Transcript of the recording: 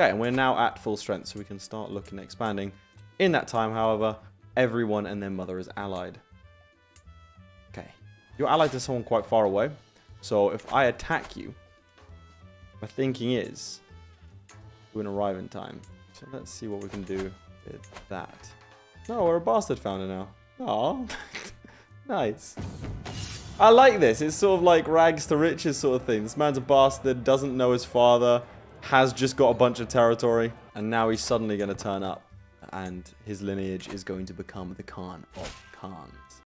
Okay, and we're now at full strength, so we can start looking at expanding. In that time, however, everyone and their mother is allied. Okay, you're allied to someone quite far away. So if I attack you, my thinking is you won't arrive in time. So let's see what we can do with that. No, we're a bastard founder now. Aw, nice. I like this. It's sort of like rags to riches sort of thing. This man's a bastard, doesn't know his father, has just got a bunch of territory, and now he's suddenly going to turn up, and his lineage is going to become the Khan of Khans.